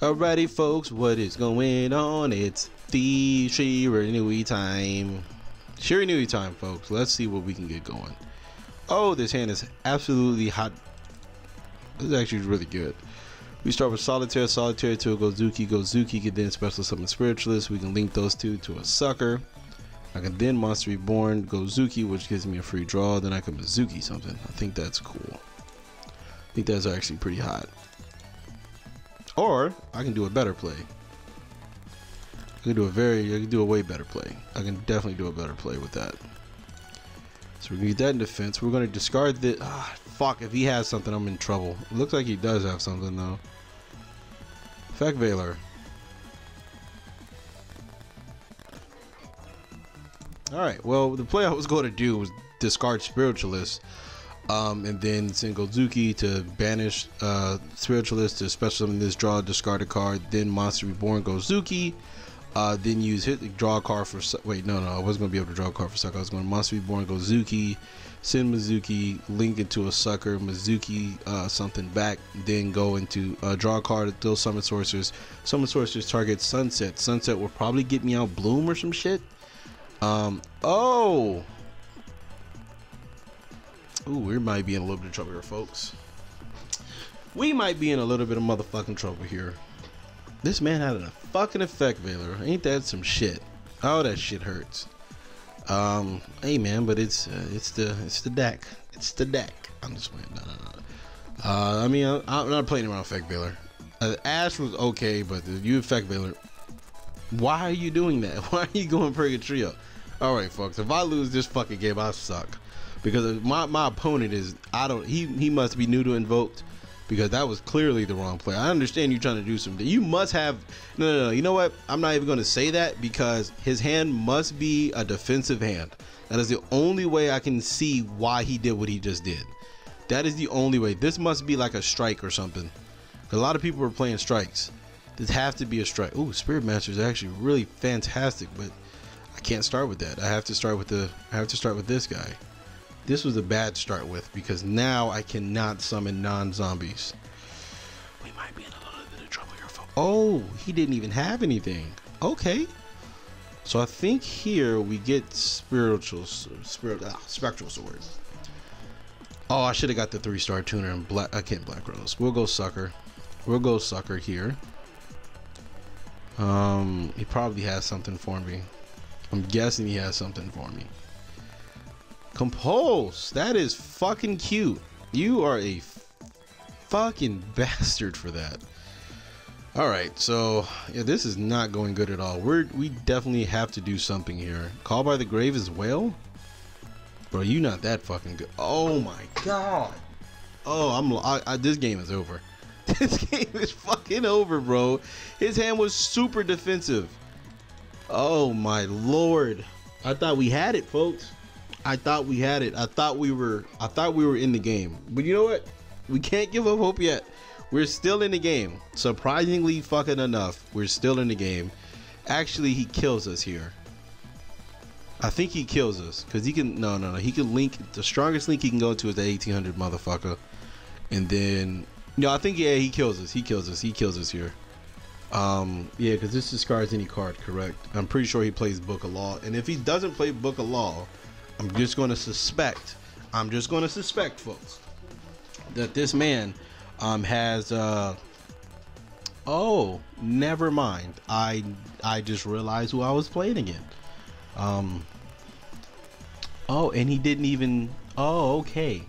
Alrighty folks, what is going on? It's the Shiranui time. Shiranui time, folks. Let's see what we can get going. Oh, this hand is absolutely hot. This is actually really good. We start with Solitaire, Solitaire to a Gozuki. Gozuki can then Special Summon Spiritualist. We can link those two to a Sucker. I can then Monster Reborn Gozuki, which gives me a free draw. Then I can Mizuki something. I think that's cool. I think that's actually pretty hot. Or I can do a better play. I can do a way better play. I can definitely do a better play with that. So we're gonna get that in defense. We're gonna discard the fuck, if he has something, I'm in trouble. It looks like he does have something though. Fact Veiler. Alright, well the play I was gonna do was discard Spiritualist. And then send Gozuki to banish Spiritualist to Special Summon this, draw, discard a card, then Monster Reborn Gozuki, then use hit, draw a card for, wait, no, I wasn't going to be able to draw a card for Sucker. I was going to Monster Reborn Gozuki, send Mizuki, link into a Sucker, Mizuki something back, then go into, draw a card, throw Summon Sorcerers. Summon Sorcerers target Sunset. Sunset will probably get me out Bloom or some shit. Oh! Ooh, we might be in a little bit of trouble here, folks. We might be in a little bit of motherfucking trouble here. This man had a fucking Effect Veiler. Ain't that some shit? Oh, that shit hurts. Hey man, but it's the deck. It's the deck. I'm just playing. No. I mean, I'm not playing around Effect Veiler. Ash was okay, but you Effect Veiler. Why are you doing that? Why are you going Purgatorio? All right, folks. If I lose this fucking game, I suck. Because my opponent is, he must be new to Invoked, because that was clearly the wrong play. I understand you trying to do something. You must have, no, you know what? I'm not even going to say that, because his hand must be a defensive hand. That is the only way I can see why he did what he just did. That is the only way. This must be like a strike or something. A lot of people are playing strikes. This has to be a strike. Ooh, Spirit Masters is actually really fantastic, but I can't start with that. I have to start with this guy. This was a bad start with, because now I cannot summon non-zombies. We might be in a little bit of trouble here, folks. Oh, he didn't even have anything. Okay. So I think here we get Spectral Sword. Oh, I should have got the 3-star tuner and Black Rose. We'll go Sucker. We'll go Sucker here. He probably has something for me. I'm guessing he has something for me. Compulse, that is fucking cute. You are a fucking bastard for that. All right, so yeah, this is not going good at all. We definitely have to do something here. Call by the Grave as well? Bro, you not that fucking good. Oh my God. Oh, this game is over. This game is fucking over, bro. His hand was super defensive. Oh my Lord. I thought we had it, folks. I thought we had it. I thought we were in the game. But you know what? We can't give up hope yet. We're still in the game. Surprisingly fucking enough, we're still in the game. Actually, he kills us here. I think he kills us because he can. No. He can link. The strongest link he can go to is the 1800 motherfucker. And then no, I think yeah, he kills us. He kills us here. Yeah, because this discards any card. Correct. I'm pretty sure he plays Book of Law. And if he doesn't play Book of Law, I'm just going to suspect, folks, that this man has oh, never mind. I just realized who I was playing again. Oh, and he didn't even, oh, okay.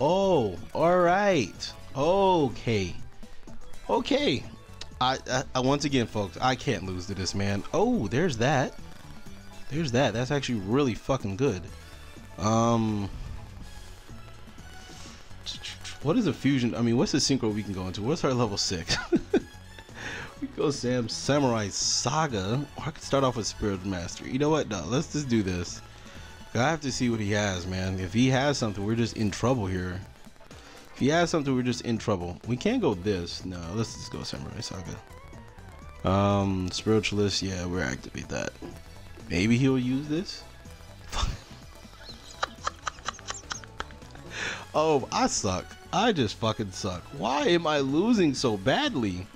Oh, all right. Okay. Okay. I once again, folks, I can't lose to this man. Oh, there's that. There's that. That's actually really fucking good. What is a fusion? I mean, what's the synchro we can go into? What's our level 6? We go Samurai Saga. Or I could start off with Spirit Master. You know what? No, let's just do this. I have to see what he has, man. If he has something, we're just in trouble here. If he has something, we're just in trouble. We can't go this. No, let's just go Samurai Saga. Spiritualist. Yeah, we'll activate that. Maybe he'll use this. Oh, I suck. I just fucking suck. Why am I losing so badly?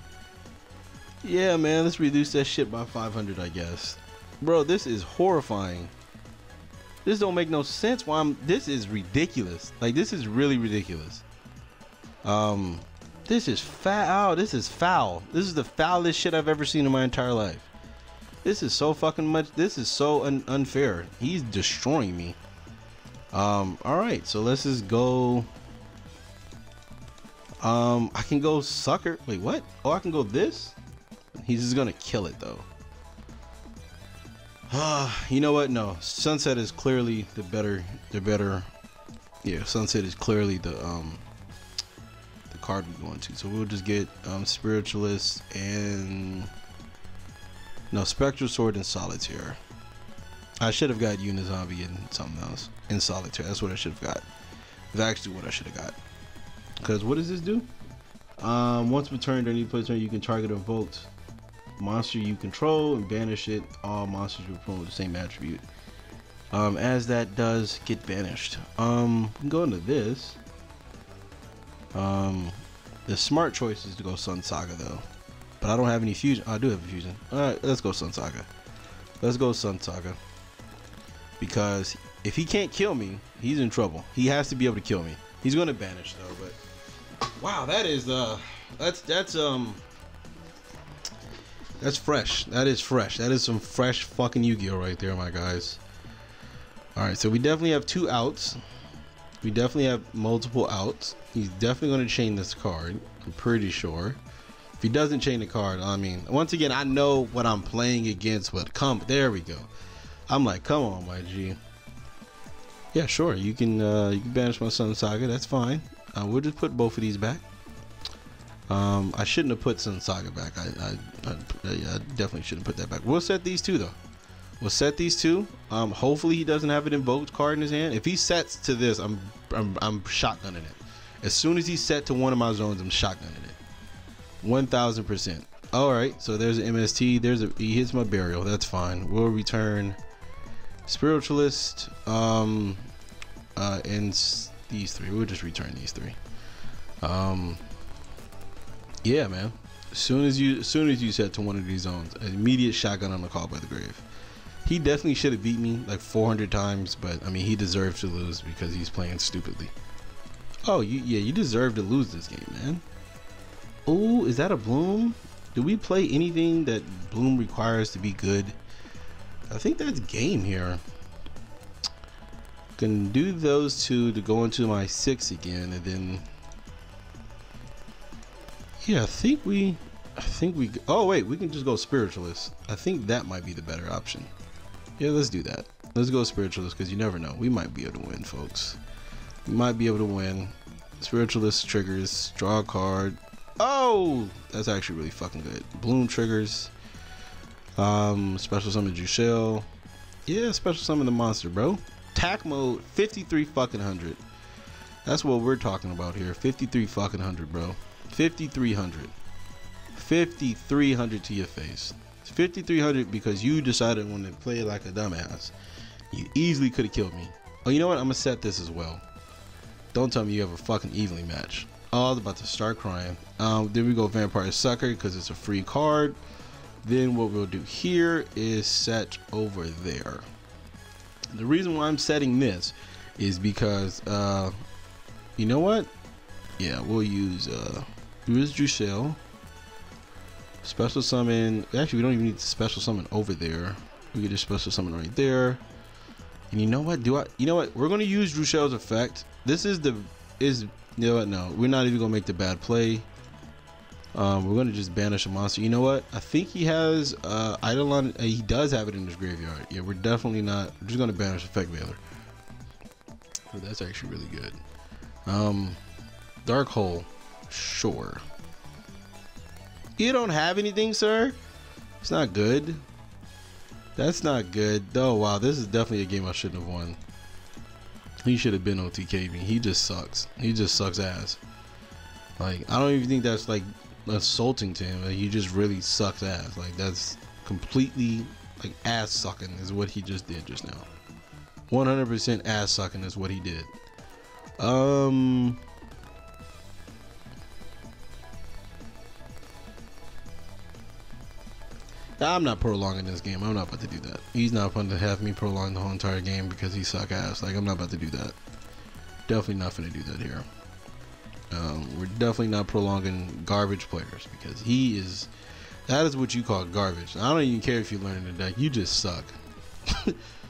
Yeah, man, let's reduce that shit by 500, I guess. Bro, this is horrifying. This don't make no sense. This is ridiculous. Like, this is really ridiculous. This is foul. This is foul. This is the foulest shit I've ever seen in my entire life. This is so fucking much. This is so unfair. He's destroying me. All right, so let's just go. I can go sucker. Wait, what? Oh, I can go this. He's just gonna kill it though. You know what? No, Sunset is clearly the better. Yeah, Sunset is clearly the card we're going to. So we'll just get Spiritualist and no Spectral Sword and Solitaire. I should have got Unizombie and something else in Solitaire. That's what I should have got. That's actually what I should have got. Because what does this do? Once per turn, during each play turn, you can target or invoke monster you control and banish it. All monsters you control with the same attribute. As that does get banished. We can go into this. The smart choice is to go Sun Saga though, but I don't have any fusion. I do have a fusion. All right, let's go Sun Saga. Let's go Sun Saga. Because if he can't kill me, he's in trouble. He has to be able to kill me. He's gonna banish though, but. Wow, that is that's fresh. That is fresh. That is some fresh fucking Yu-Gi-Oh right there, my guys. All right, so we definitely have two outs. We definitely have multiple outs. He's definitely going to chain this card. I'm pretty sure. If he doesn't chain the card, I mean, once again, I know what I'm playing against. But there we go. I'm like, come on, my G. Yeah, sure. You can banish my Sun Saga. That's fine. We'll just put both of these back. I shouldn't have put Sun Saga back. I definitely shouldn't put that back. We'll set these two though. We'll set these two. Hopefully he doesn't have an invoked card in his hand. If he sets to this, I'm shotgunning it. As soon as he's set to one of my zones, I'm shotgunning it. 1000%. All right. So there's an MST. He hits my Burial. That's fine. We'll return Spiritualist. And these three. We'll just return these three. Yeah, man. As soon as you set to one of these zones, immediate shotgun on the Call by the Grave. He definitely should have beat me like 400 times, but I mean he deserves to lose because he's playing stupidly. Oh, you deserve to lose this game, man. Oh, is that a Bloom? Do we play anything that Bloom requires to be good? I think that's game here. Can do those two to go into my 6 again, and then yeah, I think we oh wait, we can just go Spiritualist. I think that might be the better option. Yeah, let's do that. Let's go Spiritualist because you never know, we might be able to win, folks. We might be able to win. Spiritualist triggers, draw a card. Oh, that's actually really fucking good. Bloom triggers, special summon Jushel. Yeah, special summon the monster, bro. Tack mode 53 fucking 100. That's what we're talking about here. 53 fucking 100, bro. 5300. 5300 to your face. 5300 because you decided when to play like a dumbass. You easily could have killed me. Oh, you know what? I'm gonna set this as well. Don't tell me you have a fucking Evenly Match. Oh, I was about to start crying. Then we go Vampire Sucker because it's a free card. Then what we'll do here is set over there. The reason why I'm setting this is because you know what? Yeah, we'll use Drushelle. Special summon. Actually, we don't even need to special summon over there. We can just special summon right there. And you know what? You know what? We're gonna use Drushelle's effect. This is the you know what? No, we're not even gonna make the bad play. We're gonna just banish a monster. You know what? I think he has Eidolon. He does have it in his graveyard. Yeah, we're definitely not. We're just gonna banish Effect Veiler. Oh, that's actually really good. Dark Hole. Sure. You don't have anything, sir. It's not good. That's not good. Oh wow, this is definitely a game I shouldn't have won. He should have been OTKing. He just sucks. He just sucks ass. Like, I don't even think that's like insulting to him. Like, he just really sucks ass. Like, that's completely like ass sucking is what he just did just now. 100% ass sucking is what he did. I'm not prolonging this game. I'm not about to do that. He's not fun to have me prolong the whole entire game because he suck ass. Like, I'm not about to do that. Definitely not gonna do that here. We're definitely not prolonging garbage players because he is... That is what you call garbage. I don't even care if you learn the deck. You just suck.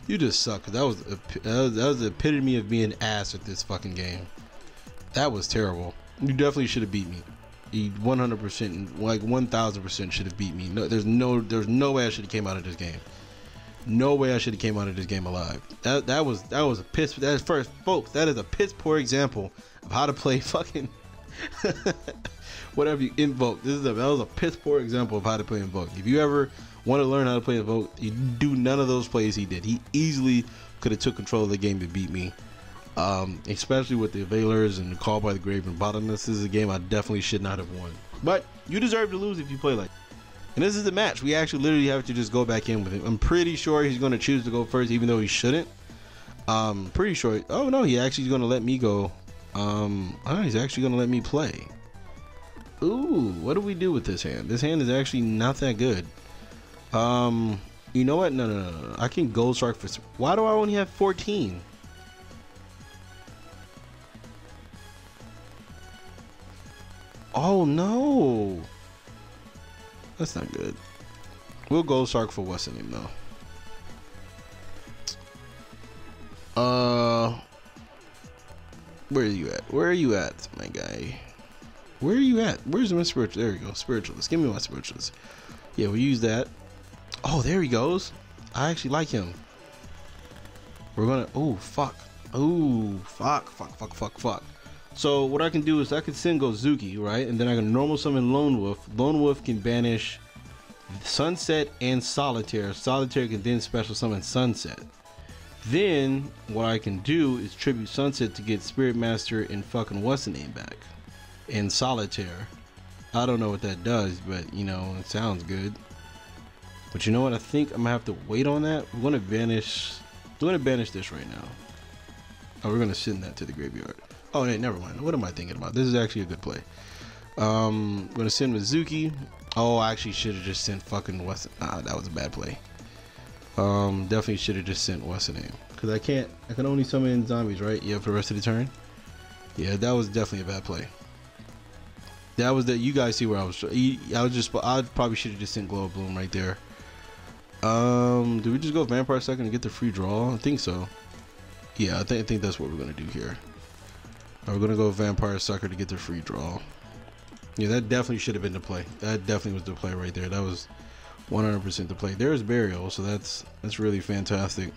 You just suck. That was the epitome of being ass at this fucking game. That was terrible. You definitely should have beat me. You 100%, like 1,000% should have beat me. No, there's no way I should have came out of this game. No way I should have came out of this game alive. That was a piss. That's first, folks. That is a piss poor example of how to play fucking. Whatever you invoke, that was a piss poor example of how to play invoke. If you ever want to learn how to play invoke, you do none of those plays he did. He easily could have took control of the game to beat me, especially with the Veilers and the Call by the Grave and Bottomless. This is a game I definitely should not have won. But you deserve to lose if you play like. And this is the match. We actually literally have to just go back in with him. I'm pretty sure he's going to choose to go first, even though he shouldn't. Pretty sure. Oh no, he actually is going to let me go. He's actually going to let me play. Ooh, what do we do with this hand? This hand is actually not that good. You know what? No. I can Gold Shark for... Why do I only have 14? Oh, no. That's not good. We'll Gold Shark for Wesson him, though. Where are you at? Where are you at, my guy? Where are you at? Where's my spiritual? There we go. Spiritualist. Give me my spiritualist. Yeah, we use that. Oh, there he goes. I actually like him. We're gonna. Oh, fuck. Oh, fuck. Fuck. So what I can do is I can send Gozuki, right? And then I can normal summon Lone Wolf. Lone Wolf can banish Sunset and Solitaire. Solitaire can then special summon Sunset. Then what I can do is tribute Sunset to get Spirit Master and fucking what's the name back. In Solitaire. I don't know what that does, but you know, it sounds good. But you know what? I think I'm gonna have to wait on that. We're gonna banish. We're gonna banish this right now. Oh, we're gonna send that to the graveyard. Oh, hey, never mind. What am I thinking about? This is actually a good play. I'm gonna send Mizuki. Oh, I actually should have just sent fucking Wesson. Ah, that was a bad play. Definitely should have just sent Wesson in. Cause I can't. I can only summon zombies, right? Yeah, for the rest of the turn. Yeah, that was definitely a bad play. That was that. You guys see where I was. I probably should have just sent Glow Bloom right there. Do we just go Vampire Sucker and get the free draw? I think so. Yeah, I think that's what we're gonna do here. We're gonna go Vampire Sucker to get the free draw. Yeah, that definitely should have been the play. That definitely was the play right there. That was 100% the play. There's Burial, so that's really fantastic.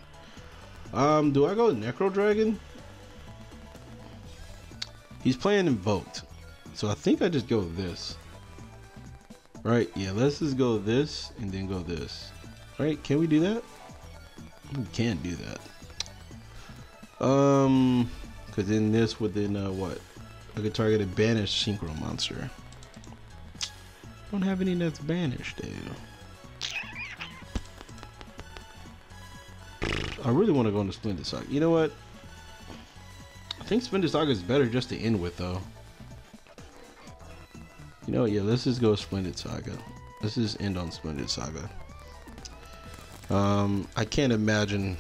Do I go Necro Dragon? He's playing Invoked. So I think I just go this. Right, yeah, let's just go this and then go this. Right, can we do that? We can't do that. Cause then this would then what? I could target a banished synchro monster. Don't have any that's banished, dude. I really want to go into Splendid Saga. You know what? I think Splendid Saga is better just to end with though. You know, yeah, let's just go Splendid Saga. Let's just end on Splendid Saga. I can't imagine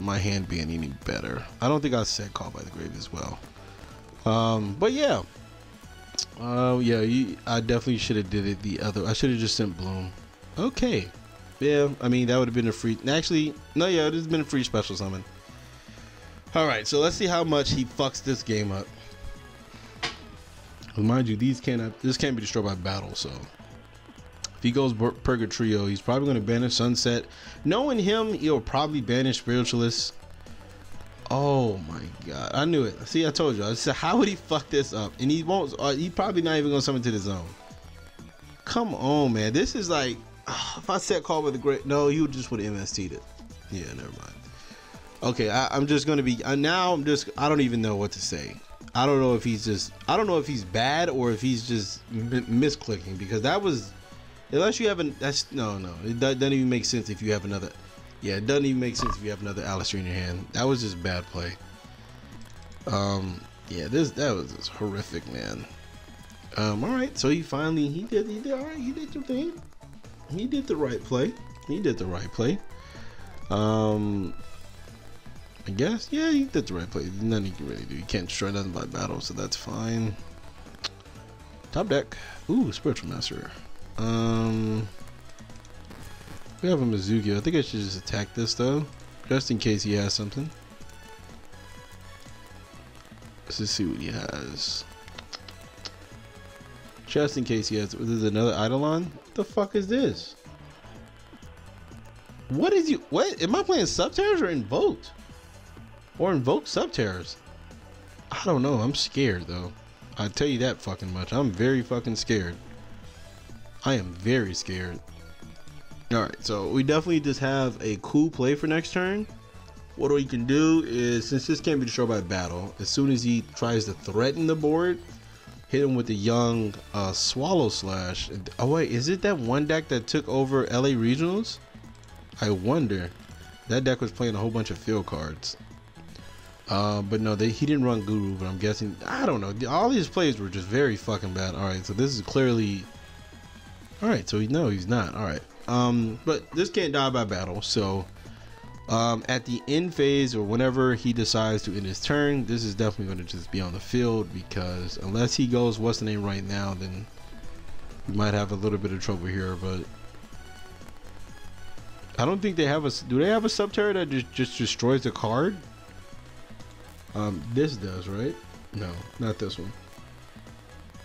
my hand being any better. I don't think I said Call by the Grave as well. But yeah. I definitely should have did it the other. I should have just sent Bloom. Okay. Yeah, I mean, that would have been a free. Actually, no, yeah, it has been a free special summon. All right, so let's see how much he fucks this game up. Mind you, this can't be destroyed by battle, so if he goes Purgatrio, he's probably going to banish Sunset. Knowing him, he'll probably banish Spiritualist. Oh my god, I knew it. See, I told you. I said, how would he fuck this up? And he won't. He probably not even going to summon to the zone. Come on, man. This is like if I set Call with a great. No, he just would have MST'd it. Yeah, never mind. Okay, I'm just going to be now. I don't even know what to say. I don't know if he's just, I don't know if he's bad or if he's just misclicking, because that was, unless you have an, that's, no, it doesn't even make sense if you have another, yeah, it doesn't even make sense if you have another Alistair in your hand. That was just bad play. Yeah, that was just horrific, man. All right, so he did your thing. he did the right play. He did the right play. I guess, yeah, he did the right play. There's nothing he can really do. He can't destroy nothing by battle, so that's fine. Top deck. Ooh, Spiritual Master. We have a Mizuki. I think I should just attack this though, just in case he has something. Let's just see what he has. Just in case he has. There's another Eidolon. What the fuck is this? What is you? What? Am I playing Subterrors or Invoked? Or Invoked Subterrors? I don't know. I'm scared though. I tell you that fucking much. I'm very fucking scared. I am very scared. Alright, so we definitely just have a cool play for next turn. What we can do is, since this can't be destroyed by battle, as soon as he tries to threaten the board, hit him with the young Swallow Slash. Oh wait, is it that one deck that took over LA Regionals? I wonder. That deck was playing a whole bunch of field cards. But no, he didn't run Guru, but I'm guessing, I don't know. All these plays were just very fucking bad. Alright, so this is clearly... Alright, so no, he's not. Alright. But this can't die by battle, so at the end phase or whenever he decides to end his turn, this is definitely going to just be on the field, because unless he goes what's the name right now, then we might have a little bit of trouble here. But I don't think they have a, do they have a Subterror that just destroys the card? This does, right? No, not this one.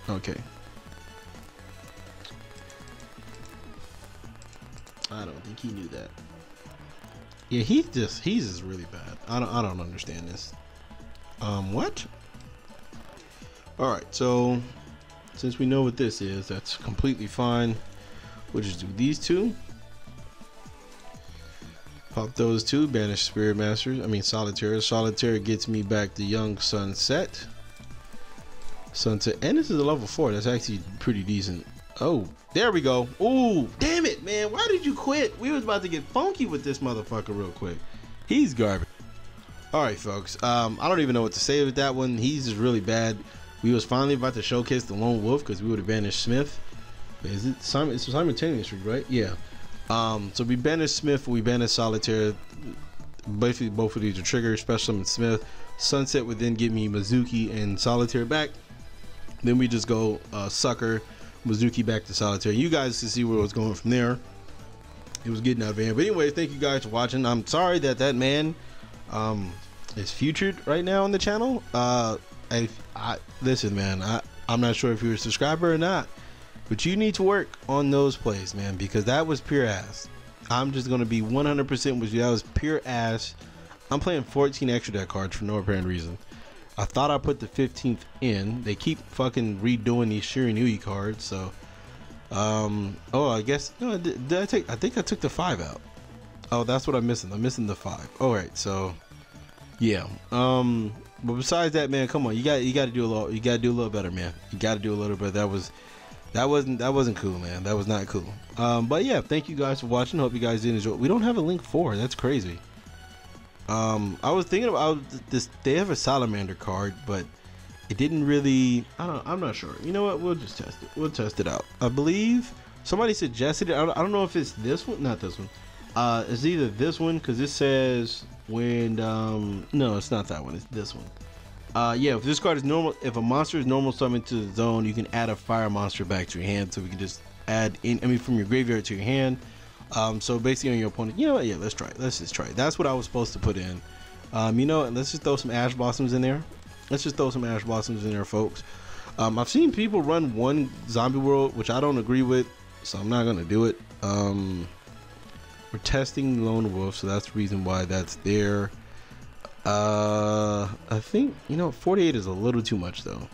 Okay, I don't think he knew that. Yeah, he's just really bad. I don't understand this. What? All right, so since we know what this is, that's completely fine. We'll just do these two. Pop those two. Banish Spirit Masters. I mean Solitaire. Solitaire gets me back the young Sunset. Sunset, and this is a level 4. That's actually pretty decent. Oh, there we go. Ooh, damn it, man. Why did you quit? We was about to get funky with this motherfucker real quick. He's garbage. All right, folks. I don't even know what to say with that one. He's just really bad. We was finally about to showcase the Lone Wolf because we would have banished Smith. Is it Simon? It's simultaneous, right? Yeah. So we banished Smith. We banished Solitaire. Basically, both of these are triggers. Special and Smith. Sunset would then give me Mizuki and Solitaire back. Then we just go Sucker. Mizuki back to Solitaire. You guys can see where it was going from there. It was getting out of hand. But anyway, thank you guys for watching. I'm sorry that that man is featured right now on the channel. Listen, man, I'm not sure if you're a subscriber or not, but you need to work on those plays, man, because that was pure ass. I'm just going to be 100% with you. That was pure ass. I'm playing 14 extra deck cards for no apparent reason. I thought I put the 15th in. They keep fucking redoing these Shiranui cards, so oh, I guess no, did I take? I think I took the 5 out. Oh, that's what I'm missing. I'm missing the 5. All right, so yeah. But besides that, man, come on, you got to do a little better, man. You got to do a little better. That wasn't cool, man. That was not cool. But yeah, thank you guys for watching. Hope you guys did enjoy. We don't have a link for. That's crazy. I was thinking about this. They have a Salamander card, but it didn't really, I'm not sure. You know what? We'll just test it. We'll test it out. I believe somebody suggested it. I don't know if it's this one, not this one. It's either this one, cause it says when, no, it's not that one. It's this one. Yeah. If this card is normal, if a monster is normal summoned to the zone, you can add a fire monster back to your hand. So we can just add in, I mean, from your graveyard to your hand. So basically on your opponent, you know what? Yeah, let's try it. Let's just try it. That's what I was supposed to put in. You know, and let's just throw some Ash Blossoms in there. Let's just throw some Ash Blossoms in there, folks. I've seen people run one Zombie World, which I don't agree with, so I'm not going to do it. We're testing Lone Wolf, so that's the reason why that's there. I think, you know, 48 is a little too much though.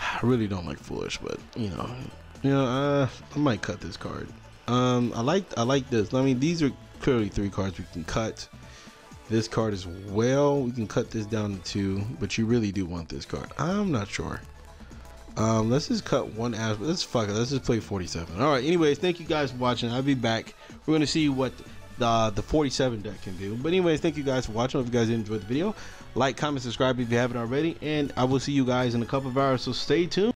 I really don't like Foolish, but you know. I might cut this card. I like this. I mean, these are clearly 3 cards we can cut. This card as well. We can cut this down to 2, but you really do want this card. I'm not sure. Let's just cut one ass. Let's fuck it. Let's just play 47. All right. Anyways, thank you guys for watching. I'll be back. We're gonna see what the 47 deck can do. But anyways, thank you guys for watching. Hope you guys enjoyed the video. Like, comment, subscribe if you haven't already, and I will see you guys in a couple of hours. So stay tuned.